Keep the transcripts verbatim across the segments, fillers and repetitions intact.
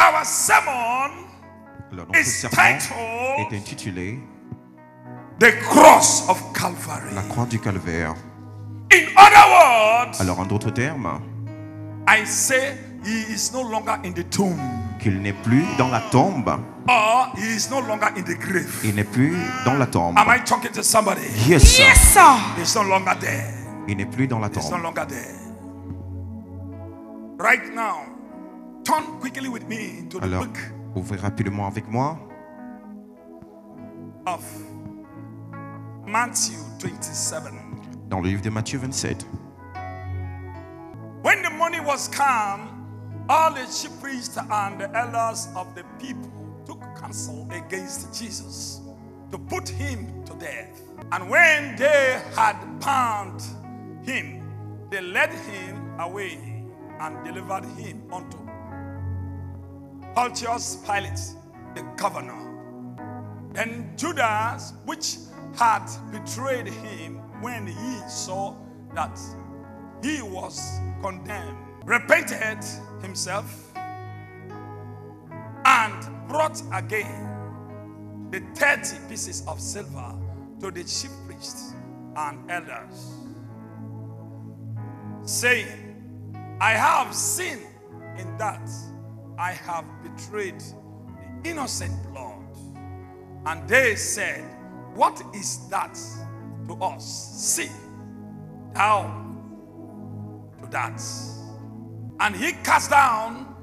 Our sermon is titled, est intitulé The Cross of Calvary. La croix du calvaire. In other words, alors en d'autres termes, I say he is no longer in the tomb. Qu'il n'est plus dans la tombe. Or he is no longer in the grave. Il n'est plus dans la tombe. Am I talking to somebody? Yes, yes sir. He's no longer there. Il n'est plus dans la tombe. He's no longer there. Right now, turn quickly with me into the alors, book. Ouvrez rapidement avec moi. Of Matthew twenty-seven. Dans le livre de Matthieu vingt-sept. When the morning was come, all the chief priests and the elders of the people took counsel against Jesus to put him to death. And when they had bound him, they led him away and delivered him unto Pontius Pilate, the governor. Then Judas, which had betrayed him, when he saw that he was condemned, repented himself and brought again the thirty pieces of silver to the chief priests and elders, saying, I have sinned in that I have betrayed the innocent blood. And they said, what is that to us? See, thou to that. And he cast down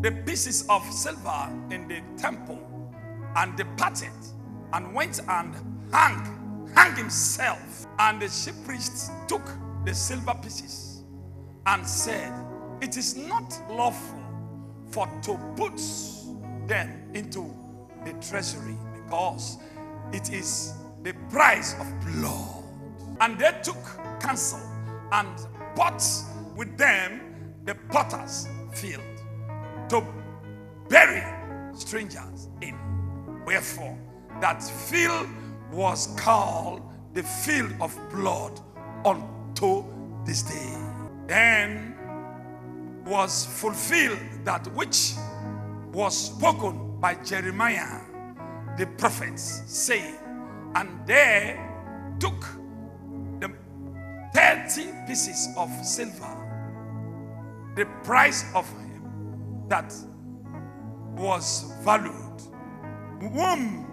the pieces of silver in the temple and departed and went and hung, hung himself. And the chief priests took the silver pieces and said, it is not lawful for to put them into the treasury, because it is the price of blood. And they took counsel and bought with them the potter's field to bury strangers in. Wherefore, that field was called the field of blood unto this day. Then was fulfilled that which was spoken by Jeremiah the prophet, saying, and they took the thirty pieces of silver, the price of him that was valued, whom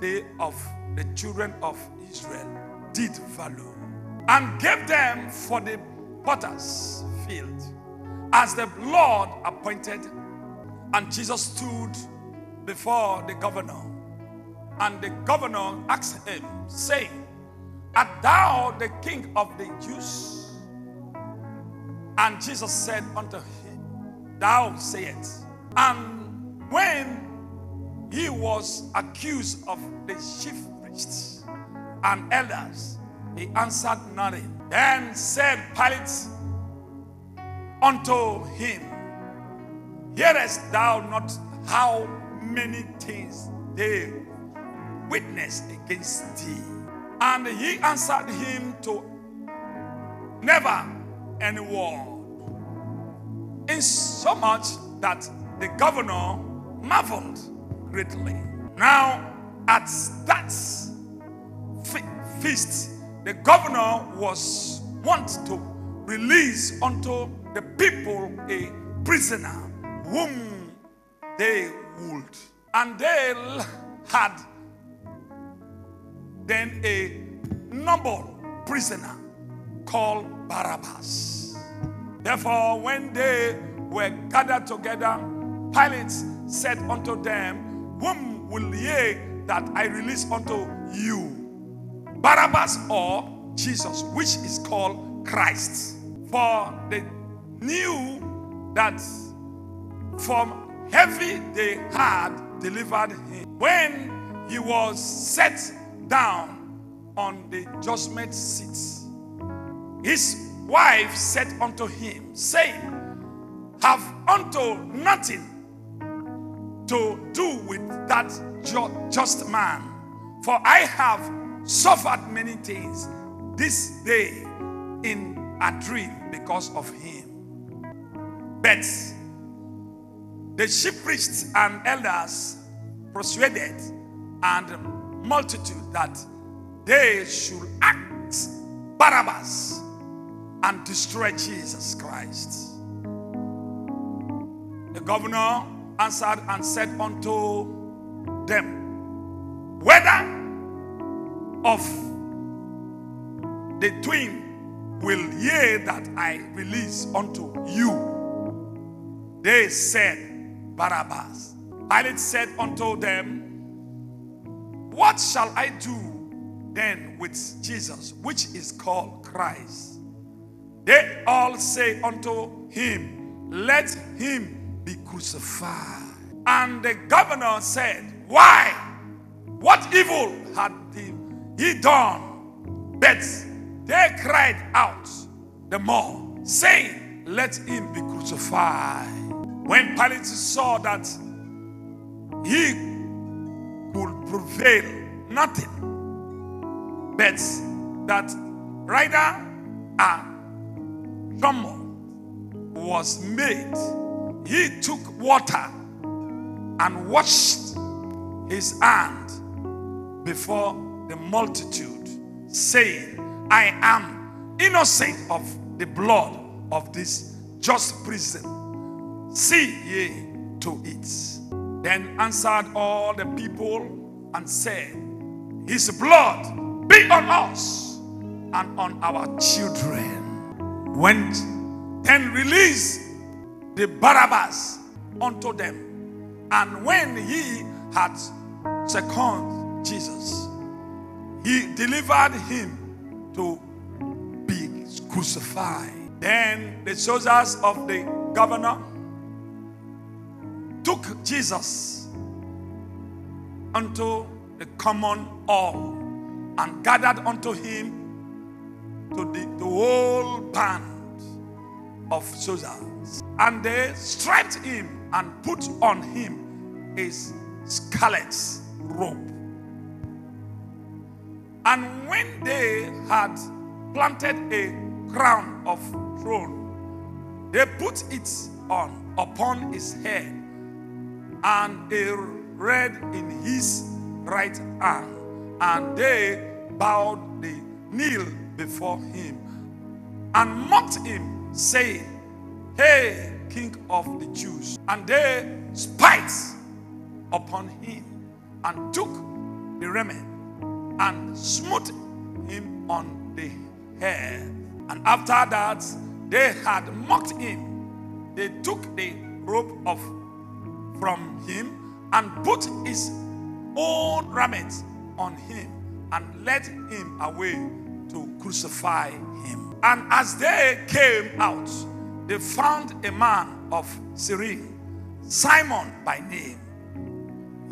they of the children of Israel did value, and gave them for the potter's field, as the Lord appointed. And Jesus stood before the governor. And the governor asked him, saying, art thou the king of the Jews? And Jesus said unto him, thou sayest. And when he was accused of the chief priests and elders, he answered nothing. Then said Pilate unto him, hearest thou not how many things they witness against thee? And he answered him to never any word, insomuch that the governor marveled greatly. Now at that feast, the governor was wont to release unto the people a prisoner whom they would. And they had then a noble prisoner called Barabbas. Therefore, when they were gathered together, Pilate said unto them, whom will ye that I release unto you, Barabbas or Jesus, which is called Christ? For they knew that from heavy they had delivered him. When he was set down on the judgment seat, his wife said unto him, saying, have unto nothing to do with that just man, for I have suffered many things this day in a dream because of him. But The chief priests and elders persuaded and multitude that they should act Barabbas and destroy Jesus Christ. The governor answered and said unto them, whether of the twin will ye that I release unto you? They said, Barabbas. Pilate said unto them, what shall I do then with Jesus, which is called Christ? They all say unto him, let him be crucified. And the governor said, why? What evil had he done? But they cried out the more, saying, let him be crucified. When Pilate saw that he could prevail nothing, but that rather a common was made, he took water and washed his hand before the multitude, saying, I am innocent of the blood of this just prison. See ye to it. Then answered all the people and said, his blood be on us and on our children. When then released the Barabbas unto them, and when he had second Jesus, he delivered him to be crucified. Then the soldiers of the governor took Jesus unto the common hall and gathered unto him to the, the whole band of soldiers. And they stripped him and put on him his scarlet robe. And when they had planted a crown of thorn, they put it on upon his head, and a reed in his right hand, and they bowed the knee before him, and mocked him, saying, hey, King of the Jews. And they spit upon him, and took the raiment, and smote him on the head. And after that they had mocked him, they took the robe off from him, and put his own raiment on him, and led him away to crucify him. And as they came out, they found a man of Cyrene, Simon by name.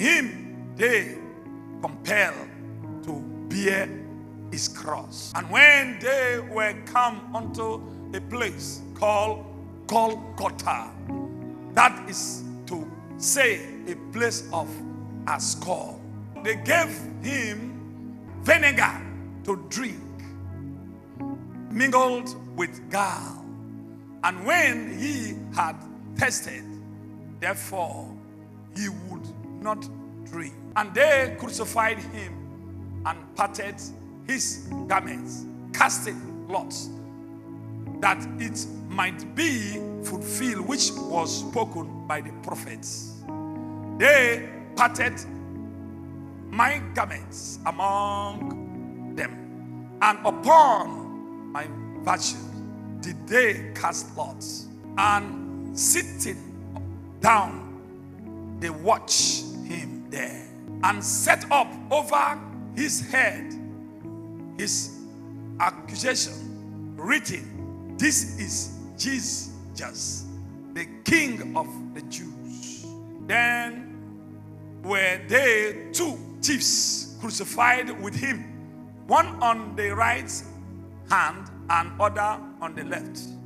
Him they compelled to bear his cross. And when they were come unto a place called Golgotha, that is to say, a place of a skull, they gave him vinegar to drink, mingled with gall. And when he had tasted, therefore he would not drink. And they crucified him, and parted his garments, casting lots, that it might be fulfilled which was spoken by the prophets. They parted my garments among them, and upon my vesture did they cast lots. And sitting down, they watched him there, and set up over his head his accusation written, this is Jesus, the King of the Jews. Then were they two thieves crucified with him, one on the right hand and other on the left.